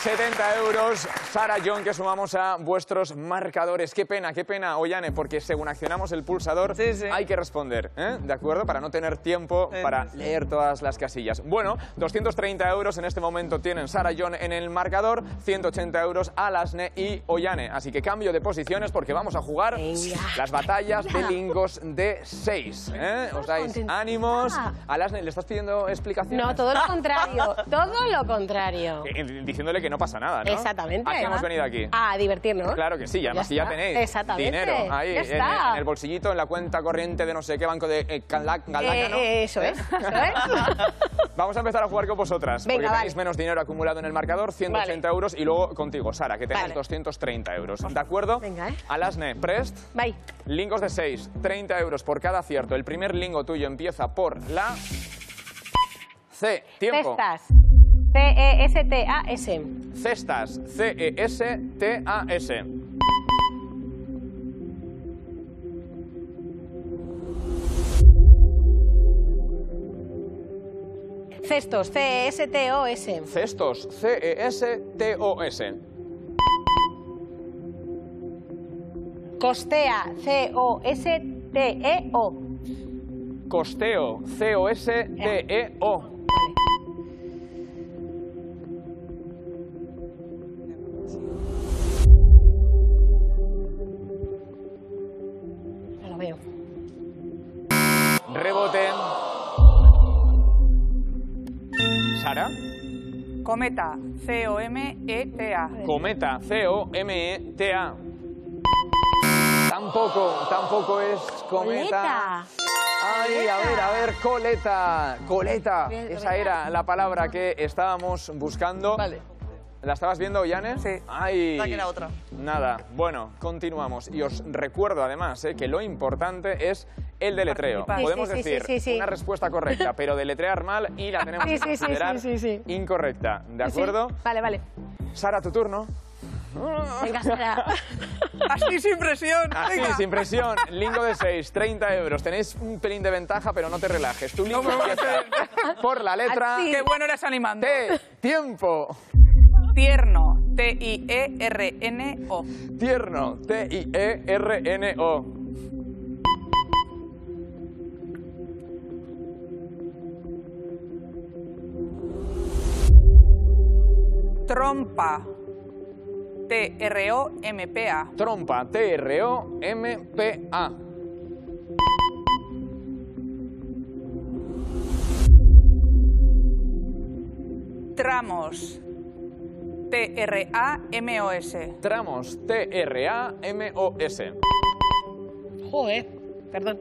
setenta euros, Sara, Jon, que sumamos a vuestros marcadores. Qué pena, qué pena, Oyane, porque según accionamos el pulsador sí, sí. hay que responder, ¿eh? ¿De acuerdo? Para no tener tiempo sí, para sí. leer todas las casillas. Bueno, doscientos treinta euros en este momento tienen Sara, Jon en el marcador, ciento ochenta euros Alasne y Oyane. Así que cambio de posiciones porque vamos a jugar las batallas de lingos de seis. ¿Eh? Os dais ánimos. Alasne, ¿le estás pidiendo explicaciones? No, todo lo contrario, todo lo contrario. Diciéndole que que no pasa nada, ¿no? Exactamente. ¿A qué hemos venido aquí? A divertirnos. Claro que sí, además, ya, si ya tenéis dinero ahí, en, en el bolsillito, en la cuenta corriente de no sé qué banco de eh, Galdakao. Eh, eso es, eso es. Vamos a empezar a jugar con vosotras. Venga, porque vale. Tenéis menos dinero acumulado en el marcador, ciento ochenta vale. euros, y luego contigo, Sara, que tenéis vale. doscientos treinta euros. ¿De acuerdo? Venga, ¿eh? Alasne, Prest. Bye. Lingos de seis, treinta euros por cada acierto. El primer lingo tuyo empieza por la C. Tiempo. Cestas. C E S T A S. Cestas. C E S T A S. Cestos. C E S T O S. Cestos. C E S T O S. Costea. C O S T E O. Costeo. C O S T E O. No lo veo. Rebote. Sara. Cometa. C O M E T A. Cometa. C O M E T A. Tampoco, tampoco es cometa. Coleta. Ay, a ver, a ver, coleta. Coleta. Esa era la palabra que estábamos buscando. Vale. ¿La estabas viendo, Oyane? Sí. Ay. La que era otra. Nada. Bueno, continuamos. Y os recuerdo, además, eh, que lo importante es el deletreo. Sí, podemos sí, decir sí, sí, sí. una respuesta correcta, pero deletrear mal y la tenemos sí, que considerar sí, sí, sí, sí. incorrecta. ¿De acuerdo? Sí. Vale, vale. Sara, tu turno. Venga, Sara. Así sin presión. Así, venga. sin presión. Lingo de seis, treinta euros. Tenéis un pelín de ventaja, pero no te relajes. Tu lingo no empieza por la letra... Así. Qué bueno eres animando. T. Tiempo. Tierno. T I E R N O. Tierno. T I E R N O. Trompa. T R O M P A. Trompa. T R O M P A. Tramos. T R A M O S. Tramos. T R A M O S. Joder, perdón.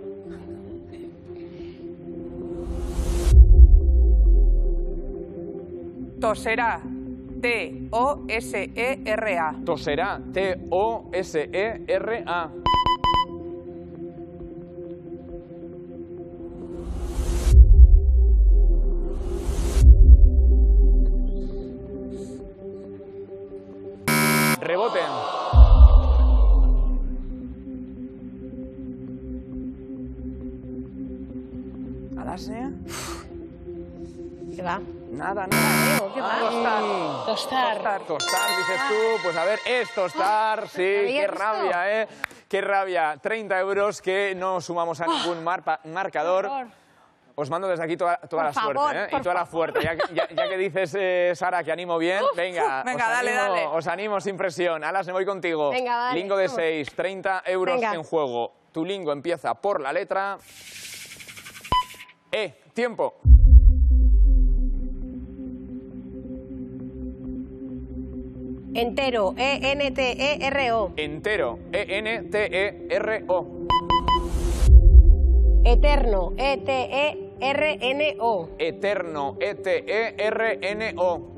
Tosera. T O S E R A. Tosera. T O S E R A. Reboten. Alasne. ¿Qué va? Nada, nada. ¿Qué va? Tostar. tostar. Tostar. Tostar, dices tú. Pues a ver, es tostar. Sí, qué rabia, ¿eh? Qué rabia. treinta euros que no sumamos a ningún mar marcador. Os mando desde aquí toda, toda la favor, suerte, ¿eh? Y toda la fuerza. Ya, ya, ya que dices, eh, Sara, que animo bien, venga, venga os, dale, animo, dale. os animo sin presión. Alasne, voy contigo. Venga, vale, lingo de vamos. seis, treinta euros venga. en juego. Tu lingo empieza por la letra E. Tiempo. Entero. E N T E R O. Entero. E N T E R O. Eterno. E T E R N O. Eterno. E T E R N O.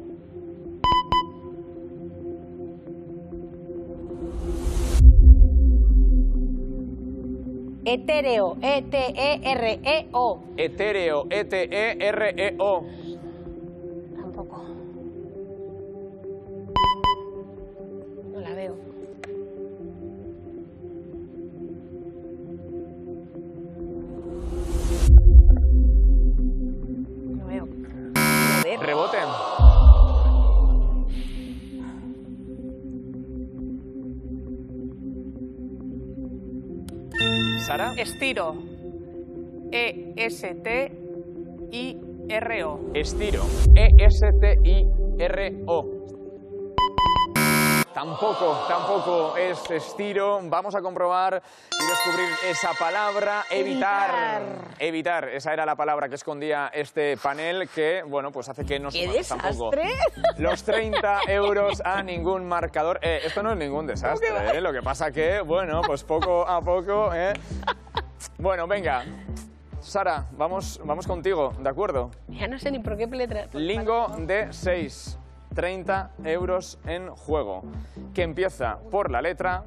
Etéreo. E T E R E O. Etéreo. E T E R E O. Tampoco. No la veo. No veo. No veo. Reboten. ¿Sara? Estiro. E S T I R O. Estiro. E S T I R O. Tampoco, tampoco es estiro. Vamos a comprobar y descubrir esa palabra. Evitar. Evitar. Evitar. Esa era la palabra que escondía este panel que, bueno, pues hace que no se marque tampoco. ¡Qué desastre! Los treinta euros a ningún marcador. Eh, esto no es ningún desastre, ¿eh? Lo que pasa que, bueno, pues poco a poco, ¿eh? Bueno, venga. Sara, vamos, vamos contigo, ¿de acuerdo? Ya no sé ni por qué letra. Lingo de seis. treinta euros en juego, que empieza por la letra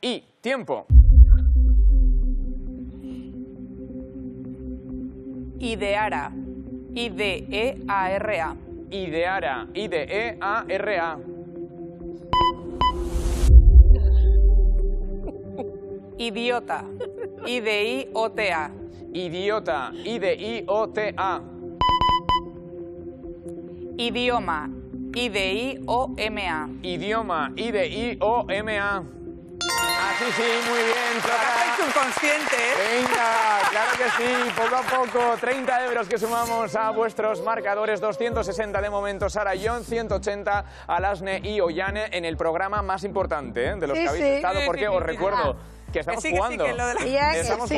I. Tiempo. Ideara. I D E A R A. Ideara. I D E A R A. Idiota. I D I O T A. Idiota. I D I O T A. Idioma. I D I O M A. Idioma. I D I O M A. Así sí, muy bien. Soy subconsciente, ¿eh? Venga, claro que sí. Poco a poco, treinta euros que sumamos a vuestros marcadores. doscientos sesenta de momento, Sara y Jon. ciento ochenta, Alasne y Oyane en el programa más importante, ¿eh? De los sí, que habéis sí. estado. Porque os recuerdo... Que estamos jugando, estamos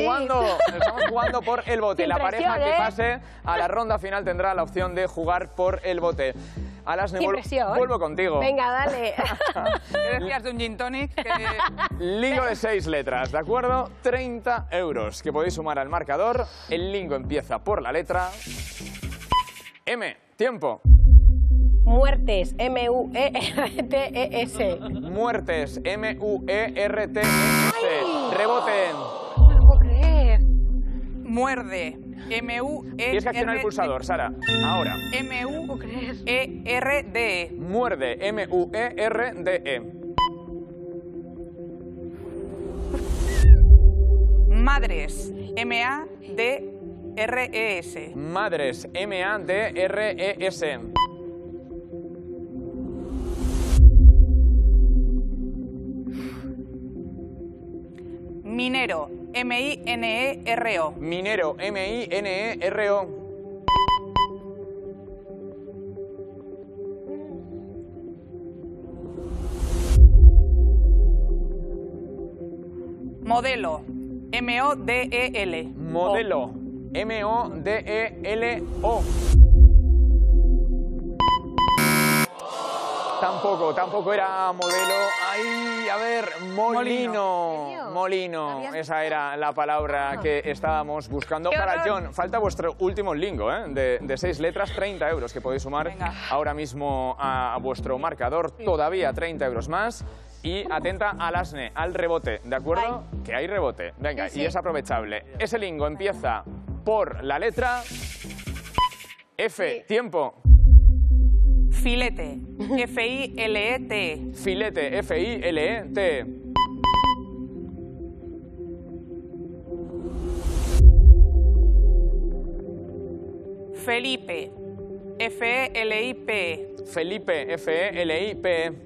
jugando por el bote. La pareja que pase a la ronda final tendrá la opción de jugar por el bote. Alasne, vuelvo contigo. Venga, dale. ¿Qué decías de un gin tonic? Lingo de seis letras, ¿de acuerdo? treinta euros que podéis sumar al marcador. El lingo empieza por la letra M. Tiempo. Muertes, M U E R T E S. Muertes, M U E R T E S. Rebote. No lo puedo creer. Muerde, M U E R T E S. Tienes que accionar el pulsador, Sara. Ahora. M U E R D E. Muerde, M U E R D E. Madres, M A D R E S. Madres, M A D R E S. Minero, M I N E R O. Minero, M I N E R O. Modelo, M O D E L. Modelo, M O D E L O. Tampoco, tampoco era modelo. Ay, a ver, molino. Molino, molino. Esa era la palabra que estábamos buscando. Para Jon, falta vuestro último lingo, ¿eh? De, de seis letras, treinta euros que podéis sumar. Venga. Ahora mismo a vuestro marcador. Todavía treinta euros más. Y atenta al Alasne, al rebote, ¿de acuerdo? Ay. Que hay rebote. Venga, sí, sí. Y es aprovechable. Ese lingo empieza por la letra F. Sí. Tiempo. Filete, F I L E T E. Filete, F I L E T E. Felipe, F E L I P E. Felipe, F E L I P E.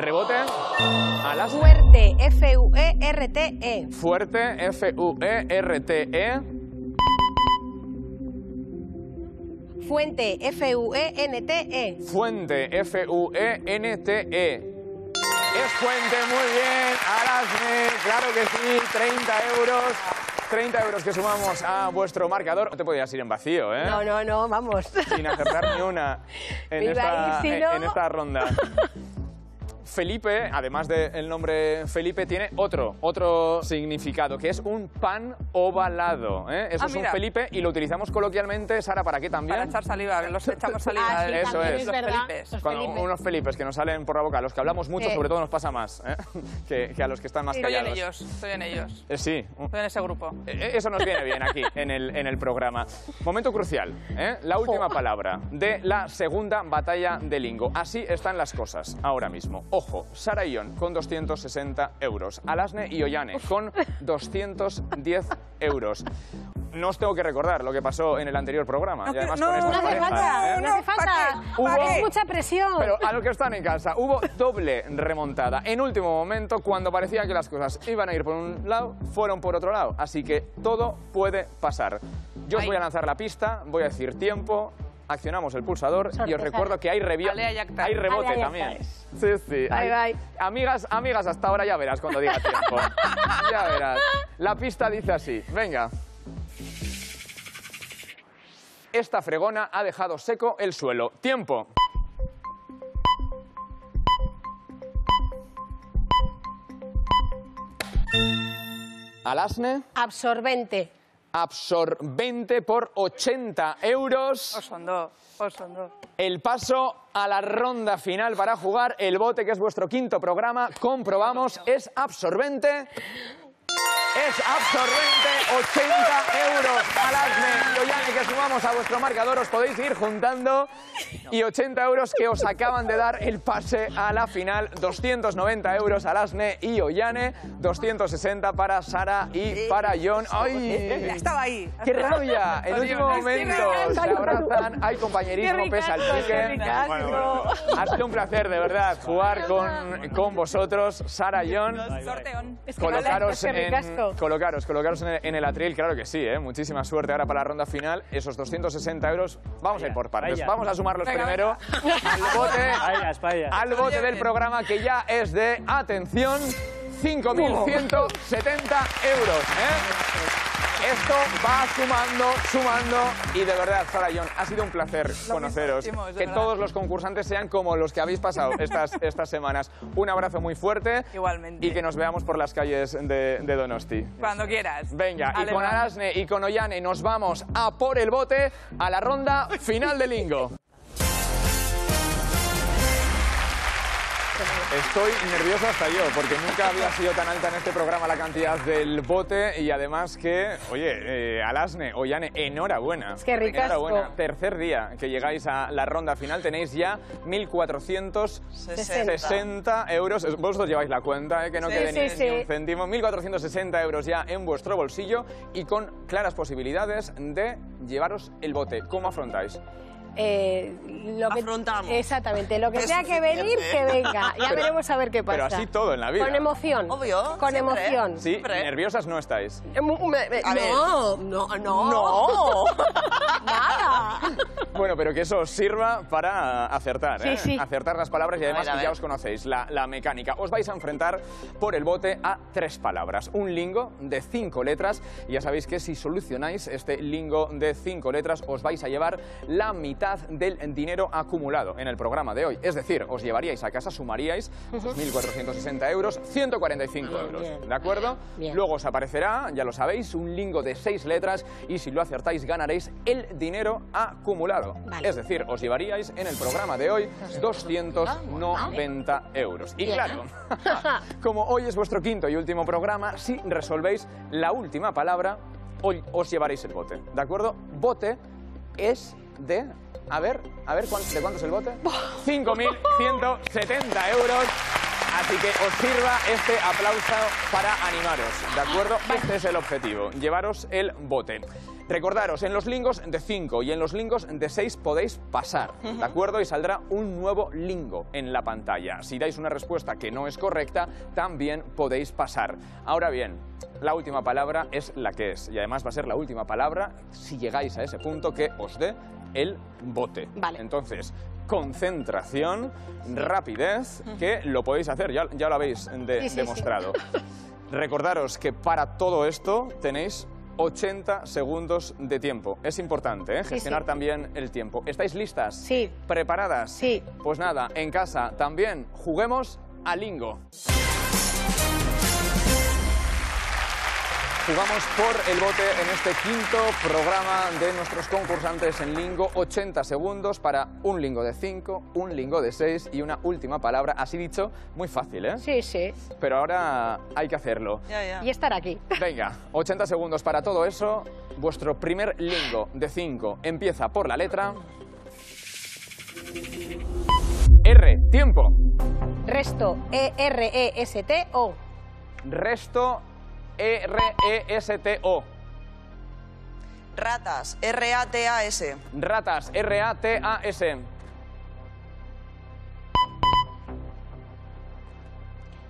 Rebote. Alas. Fuerte, F U E R T E. Fuerte, F U E R T E. Fuente, F U E N T E. Fuente, F U E N T E. Es fuente, muy bien. Alasne, claro que sí, treinta euros. treinta euros que sumamos a vuestro marcador. No te podías ir en vacío, ¿eh? No, no, no, vamos. Sin acertar ni una en, esta, si no... en esta ronda. Felipe, además del nombre Felipe, tiene otro, otro significado, que es un pan ovalado, ¿eh? Eso ah, es mira. un Felipe y lo utilizamos coloquialmente, Sara, ¿para qué también? Para echar saliva, los echamos saliva. Ah, sí, eso es. es los Felipes. Los Felipes. Con unos Felipes que nos salen por la boca, a los que hablamos mucho, eh. sobre todo nos pasa más, ¿eh? que, que a los que están más callados. Estoy en ellos, estoy en ellos. Eh, sí. Estoy en ese grupo. Eh, eso nos viene bien aquí, en el, en el programa. Momento crucial, ¿eh? La última oh. palabra de la segunda batalla de Lingo. Así están las cosas ahora mismo. Ojo, Sara y Jon con doscientos sesenta euros, Alasne y Oyane con doscientos diez euros. No os tengo que recordar lo que pasó en el anterior programa. No, y además, no, con estas no hace falta, ¿eh? No hace falta. Hubo mucha presión. Pero a los que están en casa, hubo doble remontada. En último momento, cuando parecía que las cosas iban a ir por un lado, fueron por otro lado. Así que todo puede pasar. Yo os voy a lanzar la pista, voy a decir tiempo, accionamos el pulsador. Sorpresa. Y os recuerdo que hay, hay rebote también. Sí, sí. Bye, hay... bye. Amigas, amigas, hasta ahora ya verás cuando diga tiempo. Ya verás. La pista dice así. Venga. Esta fregona ha dejado seco el suelo. Tiempo. Alasne. Absorbente. Absorbente por ochenta euros. Os son dos, os son dos. El paso a la ronda final para jugar el bote, que es vuestro quinto programa. Comprobamos, es absorbente. Es absorbente, ochenta euros. Alasne y Oyane, que sumamos a vuestro marcador, os podéis ir juntando. Y ochenta euros que os acaban de dar el pase a la final. doscientos noventa euros Alasne y Oyane. doscientos sesenta para Sara y para Jon. ¡Ay! Estaba ahí. ¡Qué rabia! En último momento se abrazan, hay compañerismo, pesa el pique. Bueno, bueno. Ha sido un placer, de verdad, jugar con, con vosotros, Sara y Jon. Colocaros en... Colocaros, colocaros en el, en el atril, claro que sí, ¿eh? Muchísima suerte ahora para la ronda final. Esos doscientos sesenta euros, vamos a ir por partes. Vamos a sumarlos venga, primero venga. al bote, vaya, vaya. al bote del programa, que ya es de, atención, cinco mil ciento setenta euros. ¿eh? Esto va sumando, sumando. Y de verdad, Sara y Jon, ha sido un placer conoceros. Que todos los concursantes sean como los que habéis pasado estas, estas semanas. Un abrazo muy fuerte. Igualmente. Y que nos veamos por las calles de, de Donosti. Cuando quieras. Venga, Alemán. Y con Alasne y con Oyane nos vamos a por el bote a la ronda final de Lingo. Estoy nervioso hasta yo, porque nunca había sido tan alta en este programa la cantidad del bote. Y además que, oye, eh, Alasne, Oyane, enhorabuena. Es que ricasco. Enhorabuena. Tercer día que llegáis a la ronda final, tenéis ya mil cuatrocientos sesenta euros. Vosotros lleváis la cuenta, eh, que no sí, quede sí, ni, sí. ni un céntimo. mil cuatrocientos sesenta euros ya en vuestro bolsillo y con claras posibilidades de llevaros el bote. ¿Cómo afrontáis? Eh, lo que, afrontamos. Exactamente, lo que tenga que venir, que venga. Ya pero, veremos a ver qué pasa. Pero así todo en la vida. Con emoción. Obvio. Con siempre. emoción. Sí, siempre. nerviosas no estáis. Eh, me, me, no, no, no. No. Nada. Bueno, pero que eso os sirva para acertar, ¿eh? Sí, sí. Acertar las palabras y además que ya os conocéis la, la mecánica. Os vais a enfrentar por el bote a tres palabras. Un lingo de cinco letras. Y ya sabéis que si solucionáis este lingo de cinco letras, os vais a llevar la mitad del dinero acumulado en el programa de hoy. Es decir, os llevaríais a casa, sumaríais mil cuatrocientos sesenta euros, ciento cuarenta y cinco euros, ¿de acuerdo? Bien. Luego os aparecerá, ya lo sabéis, un lingo de seis letras y si lo acertáis ganaréis el dinero acumulado. Vale. Es decir, os llevaríais en el programa de hoy doscientos noventa euros. Y claro, como hoy es vuestro quinto y último programa, si resolvéis la última palabra, hoy os llevaréis el bote, ¿de acuerdo? Bote es de... A ver, a ver, ¿de cuánto es el bote? cinco mil ciento setenta euros. Así que os sirva este aplauso para animaros, ¿de acuerdo? Este es el objetivo, llevaros el bote. Recordaros, en los lingos de cinco y en los lingos de seis podéis pasar, ¿de acuerdo? Y saldrá un nuevo lingo en la pantalla. Si dais una respuesta que no es correcta, también podéis pasar. Ahora bien, la última palabra es la que es. Y además va a ser la última palabra, si llegáis a ese punto, que os dé el bote. Vale. Entonces, concentración, rapidez, que lo podéis hacer, ya, ya lo habéis de, sí, sí, demostrado. Sí. Recordaros que para todo esto tenéis ochenta segundos de tiempo. Es importante, ¿eh? Gestionar sí, sí. también el tiempo. ¿Estáis listas? Sí. ¿Preparadas? Sí. Pues nada, en casa también juguemos a Lingo. Jugamos por el bote en este quinto programa de nuestros concursantes en Lingo. ochenta segundos para un lingo de cinco, un lingo de seis y una última palabra. Así dicho, muy fácil, ¿eh? Sí, sí. Pero ahora hay que hacerlo. Ya, ya. Y estar aquí. Venga, ochenta segundos para todo eso. Vuestro primer lingo de cinco empieza por la letra... R. Tiempo. Resto. E R E S T O. Resto. E R E S T O. Ratas, R A T A S. Ratas, R A T A S.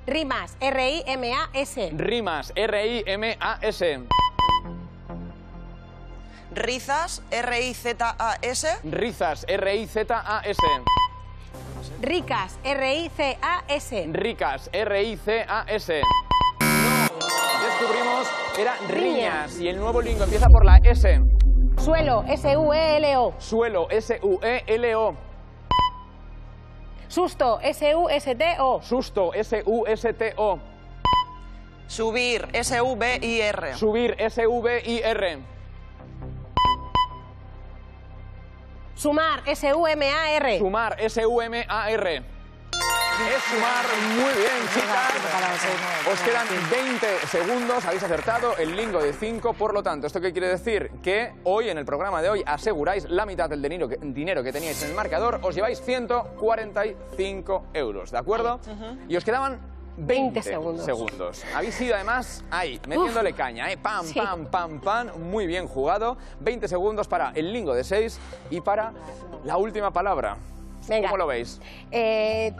Rimas, R I M A S. Rimas, R I M A S. Rizas, R I Z A S. Rizas, R I Z A S. Ricas, R I C A S. Ricas, R I C A S. Descubrimos que era riñas y el nuevo lingo empieza por la S. Suelo, S U E L O. Suelo, S U E L O. Susto, S U S T O. Susto, S U S T O. Subir, S V I R. Subir, S V I R. Sumar, S U M A R. Sumar, S U M A R. Es sumar, muy bien, chicas. Os quedan veinte segundos, habéis acertado el lingo de cinco, por lo tanto, ¿esto qué quiere decir? Que hoy, en el programa de hoy, aseguráis la mitad del dinero que, dinero que teníais en el marcador, os lleváis ciento cuarenta y cinco euros, ¿de acuerdo? Uh-huh. Y os quedaban veinte segundos. segundos. Habéis ido además ahí, metiéndole Uf, caña, ¿eh? Pam, sí. pam, pam, pam. Muy bien jugado. veinte segundos para el lingo de seis y para la última palabra. Venga. ¿Cómo lo veis? Eh,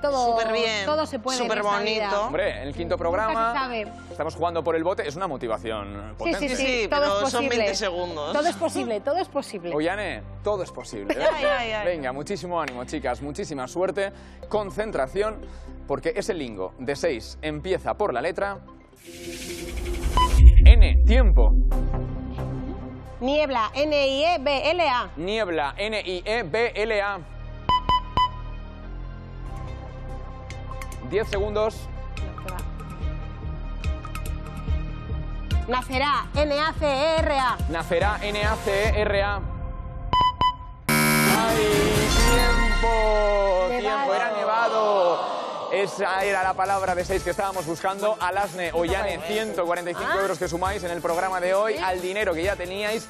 todo, Súper bien. Todo se puede. Súper bonito. Hombre, en el quinto programa estamos jugando por el bote. Es una motivación potente. Sí, sí, sí, sí todo pero es posible. Son veinte segundos. Todo es posible, todo es posible. Oyane, todo es posible. ay, ay, ay. Venga, muchísimo ánimo, chicas. Muchísima suerte. Concentración, porque ese lingo de seis empieza por la letra N. Tiempo. Niebla, N I E B L A. Niebla, N I E B L A. diez segundos. Nacerá, N A C E R A. Nacerá, N A C E R A. ¡Ay, tiempo! Nevado. ¡Tiempo! ¡Era nevado! Esa era la palabra de seis que estábamos buscando. Alasne, Oyane, ciento cuarenta y cinco euros que sumáis en el programa de hoy al dinero que ya teníais.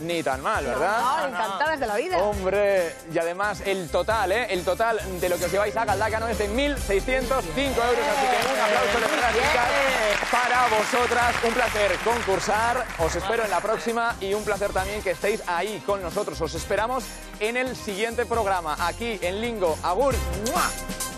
Ni tan mal, ¿verdad? No, no, encantadas de la vida. Hombre, y además el total, ¿eh? El total de lo que os lleváis a Galdakao es de mil seiscientos cinco euros. Así que un aplauso de verdad, chicas, para vosotras. Un placer concursar. Os espero en la próxima y un placer también que estéis ahí con nosotros. Os esperamos en el siguiente programa, aquí en Lingo. Agur. ¡Mua!